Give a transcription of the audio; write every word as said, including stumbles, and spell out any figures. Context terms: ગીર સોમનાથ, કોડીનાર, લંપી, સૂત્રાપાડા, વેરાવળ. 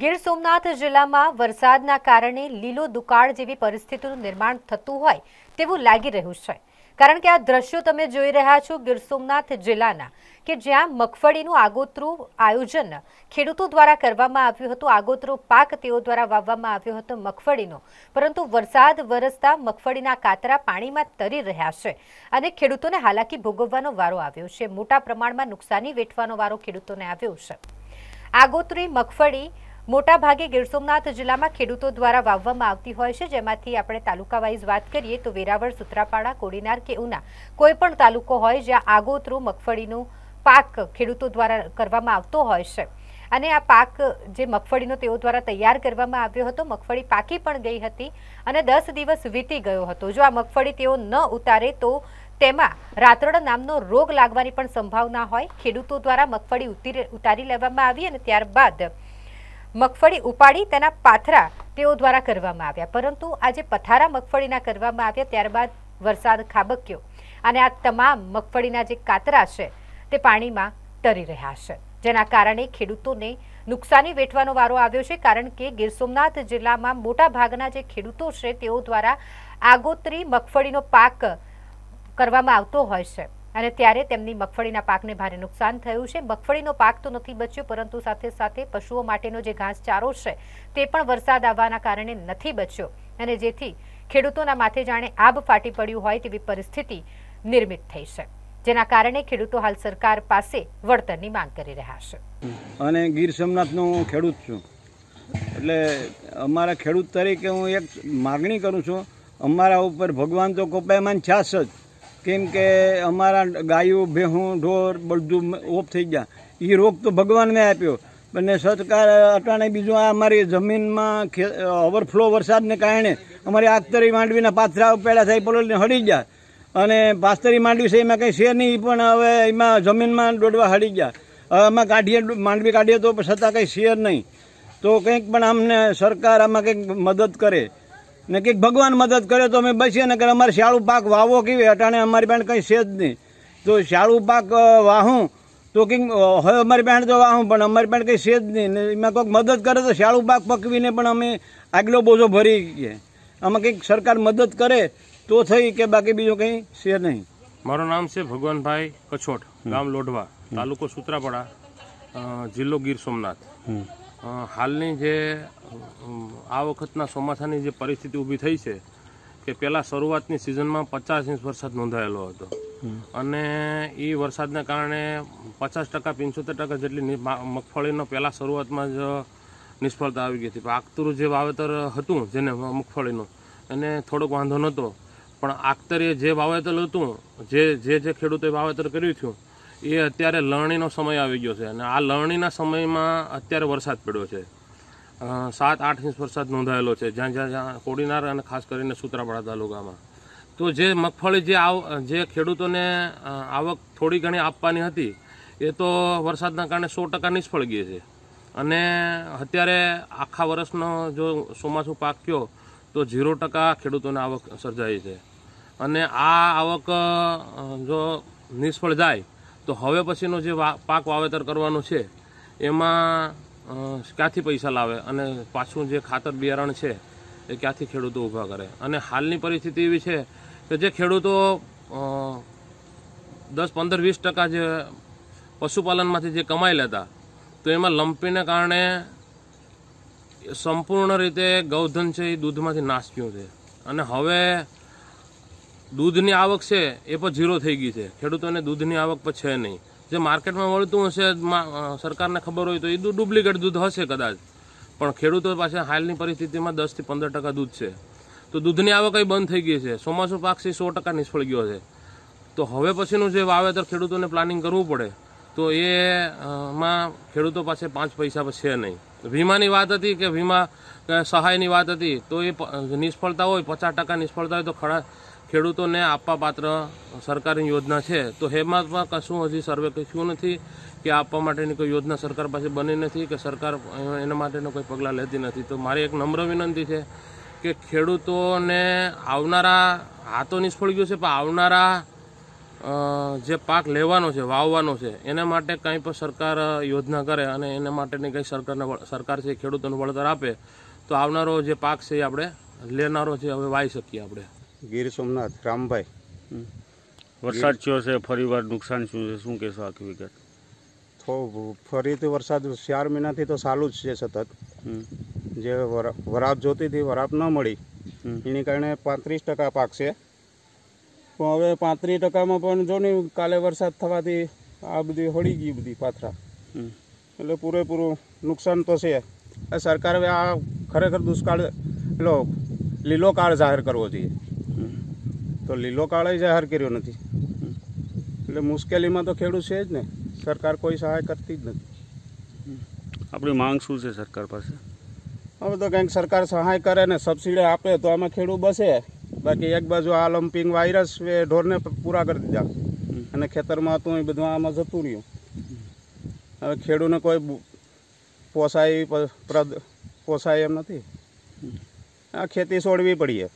ગીર સોમનાથ જિલ્લામાં વરસાદના કારણે લીલો દુકાળ જેવી પરિસ્થિતિનું નિર્માણ થતું હોય તેવું લાગી રહ્યું છે। કારણ કે આ દ્રશ્યો તમે જોઈ રહ્યા છો ગીર સોમનાથ જિલ્લાના કે જ્યાં મગફળીનું આગોતરું આયોજન ખેડૂતો દ્વારા કરવામાં આવ્યું હતું। આગોતરો પાક તેઓ દ્વારા વાવવામાં આવ્યો હતો મગફળીનો, પરંતુ વરસાદ વરસતા મગફળીના કાતરા પાણીમાં તરી રહ્યા છે અને ખેડૂતોને હાલાકી ભોગવવાનો વારો આવ્યો છે। મોટા પ્રમાણમાં નુકસાની વેઠવાનો વારો ખેડૂતોને આવ્યો છે। આગોતરી મગફળી मोटा भागे गीर सोमनाथ जिला में खेडूतों द्वारा वाववामां आवती होय छे। जेमांथी आपणे तालुकावाइज बात करिए तो वेरावळ, सूत्रापाड़ा, कोडीनार के उना कोईपण तालुको होय ज्यां आगोतरू मगफळीनो पाक खेडूतों द्वारा करवामां आवतो होय छे। अने आ पाक जे मगफळीनो तेओ द्वारा तैयार करवामां आव्यो हतो, मगफळी पाकी पण गई हती अने दस दिवस वीती गयो हतो। जो आ मगफळी तेओ न उतारे तो तेमा रातरड़ा नामनो रोग लागवानी पण संभावना होय। खेडूतों द्वारा मगफळी उतारी उतारी लेवामां आवी अने त्यारबाद मगफली उपाड़ी तेना पाथरा तेओ द्वारा करवामां आव्या, परंतु आजे पथारा मगफळीना करवामां आव्या त्यारबाद वरसाद खाबक्यो अने आ तमाम मगफळीना जे कातरा छे ते पाणीमां तरी रह्या छे, जेना कारणे खेडूतोने नुकसानी वेठवानो वारो आव्यो छे। कारण के गीर सोमनाथ जिल्लामां मोटा भागना जे खेडूतो छे तेओ द्वारा आगोतरी मगफळीनो पाक करवामां आवतो होय छे अने त्यारे तेमनी मगफळीना पाकने भारे नुकसान थयुं छे। मगफळीनो पाक तो नथी बच्यो, परंतु साथे साथे पशुओ माटेनो जे घासचारो छे ते पण वरसाद आववाना कारणे नथी बच्यो अने जेथी खेडूतोना माथे जाणे आब फाटी पड्युं होय तेवी परिस्थिति निर्मित थई छे, जेना कारणे खेडूतो हाल सरकार पासे वळतरनी मांग करी रह्या छे। अने गीर सोमनाथनो खेडूत छुं एटले अमारा खेडूत तरीके हुं एक मागणी करूं छुं। अमारा उपर भगवान तो कोपायमान छास ज केम के अमारा गायों, भेहूँ, ढोर बधु ओप थी गया। ये रोग तो भगवान ने आप्यो बने सरकार अटाणे बीजों आ अमारी जमीन में ओवरफ्लो वरसाद ने कारणे अमारी आगतरी मांडवी पाथरा पेड़ा थी पलोली हड़ी गया अने पास्तरी मांडवी से एम कहीं से नहीं, पण हवे एम जमीन में डोडवा हड़ी गया। हवे अमे काढ़ीए मांडवी काढ़ीए तो छतां कहीं शेर नहीं, तो कंईक पण अमने सरकार आमां कंईक मदद करे ने कंईक भगवान मदद करे तो अमे बचीए, नहीतर अमारे शाळू पाक वावो केवी अटाणे अमारी पासे कंई छे ज नहीं। तो शाळू पाक वाहूँ तो कंईक हवे अमारी पासे तो वाहूँ पण अमारी पासे कंई छे ज नहीं, एमां कोईक मदद करे तो शाळू पाक पकवीने पण अमे आगलो बोझो भरी गए। आमां कंईक सरकार मदद करे तो थई के बाकी बीजो कंई छे नहीं। मारुं नाम छे भगवानभाई कछोट, गाम लोढवा, तालुको सूत्रापाड़ा, जिल्लो गीर सोमनाथ। हालनी जे आ वखतना ચોમાસાની જે પરિસ્થિતિ ઊભી થઈ છે કે પહેલાં શરૂઆતની સિઝનમાં પચાસ ઇંચ વરસાદ નોંધાયેલો હતો અને એ વરસાદના કારણે પચાસ ટકા પંચોતેર ટકા જેટલી મગફળીનો પહેલાં શરૂઆતમાં જ નિષ્ફળતા આવી ગઈ હતી। આખતરું જે વાવેતર હતું જેને મગફળીનું એને થોડોક વાંધો નહોતો, પણ આખતરે જે વાવેતર હતું જે જે જે ખેડૂતોએ વાવેતર કર્યું હતું એ અત્યારે લણણીનો સમય આવી ગયો છે અને આ લણણીના સમયમાં અત્યારે વરસાદ પડ્યો છે। सात आठ इंच वरसाद नोंधायेलो छे ज्यां ज्यां कोडीनार अने खास करीने सूत्रापाड़ा तालुकामां। तो जे मगफळी जे आव जे खेडूतोने आवक थोड़ी घणी आपवानी हती ए तो वरसादना कारणे सौ टका निष्फळ गई छे अने अत्यारे आखा वर्षनो जो सोमासु पाक थयो तो जीरो टका खेडूतोने आवक सर्जाई छे अने आ आवक जो निष्फळ जाय तो हवे पछीनो जे पाक वावेतर करवानो छे एमां ક્યાંથી પૈસા લાવે અને પાછું જે ખાતર બિયારણ છે એ ક્યાંથી ખેડૂતો ઊભા કરે। અને હાલની પરિસ્થિતિ એવી છે કે જે ખેડૂતો દસ પંદર વીસ ટકા જે પશુપાલનમાંથી જે કમાઈ લેતા તો એમાં લંપીને કારણે સંપૂર્ણ રીતે ગૌધન છે એ દૂધમાંથી નાશ થયું છે અને હવે દૂધની આવક છે એ પણ ઝીરો થઈ ગઈ છે। ખેડૂતોને દૂધની આવક પણ છે નહીં, જે માર્કેટમાં મળતું હશે સરકારને ખબર હોય તો એ ડુપ્લિકેટ દૂધ હશે કદાચ, પણ ખેડૂતો પાસે હાલની પરિસ્થિતિમાં દસથી પંદર ટકા દૂધ છે તો દૂધની આવક એ બંધ થઈ ગઈ છે। ચોમાસું પાક છે સો ટકા નિષ્ફળ ગયો છે, તો હવે પછીનું જે વાવેતર ખેડૂતોને પ્લાનિંગ કરવું પડે તો એમાં ખેડૂતો પાસે પાંચ પૈસા છે નહીં। વીમાની વાત હતી કે વીમા સહાયની વાત હતી તો એ નિષ્ફળતા હોય પચાસ ટકા નિષ્ફળતા હોય તો ખરા ખેડૂતોને આપવા પાત્ર સરકારની યોજના છે તો હેમાં કશું હજી સર્વે કશું નથી કે આપવા માટેની કોઈ યોજના સરકાર પાસે બની નથી કે સરકાર એના માટેનો કોઈ પગલાં લેતી નથી। તો મારી એક નમ્ર વિનંતી છે કે ખેડૂતોને આવનારા આ તો નિષ્ફળ ગયું છે, પણ આવનારા જે પાક લેવાનો છે વાવવાનો છે એના માટે કંઈ પણ સરકાર યોજના કરે અને એના માટેની કંઈ સરકારને સરકાર છે ખેડૂતોને વળતર આપે તો આવનારો જે પાક છે એ આપણે લેનારો છે હવે વાવી શકીએ આપણે। ગીર સોમનાથ રામભાઈ, વરસાદ થયો છે ફરી વાર નુકસાન થયું છે, શું કહેશો આખી વિગત? તો ફરીથી વરસાદ ચાર મહિનાથી તો ચાલુ જ છે સતત, જે વરાપ જોતી હતી વરાપ ન મળી એને કારણે પાંત્રીસ ટકા પાક છે, પણ હવે પાંત્રીસ ટકામાં પણ જો ને કાલે વરસાદ થવાથી આ બધી હળી ગઈ બધી પાથરા, એટલે પૂરેપૂરું નુકસાન તો છે। સરકાર હવે આ ખરેખર દુષ્કાળ લો લીલો કાળ જાહેર કરવો જોઈએ, તો લીલો કાળ જાહેર કર્યો નથી એટલે મુશ્કેલીમાં તો ખેડૂત છે જ ને, સરકાર કોઈ સહાય કરતી જ નથી। આપણી માંગ શું છે સરકાર પાસે? હવે તો કંઈક સરકાર સહાય કરે ને સબસિડી આપે તો આમાં ખેડૂત બસે, બાકી એક બાજુ આ લમ્પિંગ વાયરસ એ ઢોરને પૂરા કરી દીધા અને ખેતરમાં હતું એ બધું આમાં જતું રહ્યું, હવે ખેડૂતને કોઈ પોસાય પોસાય એમ નથી, આ ખેતી છોડવી પડીએ।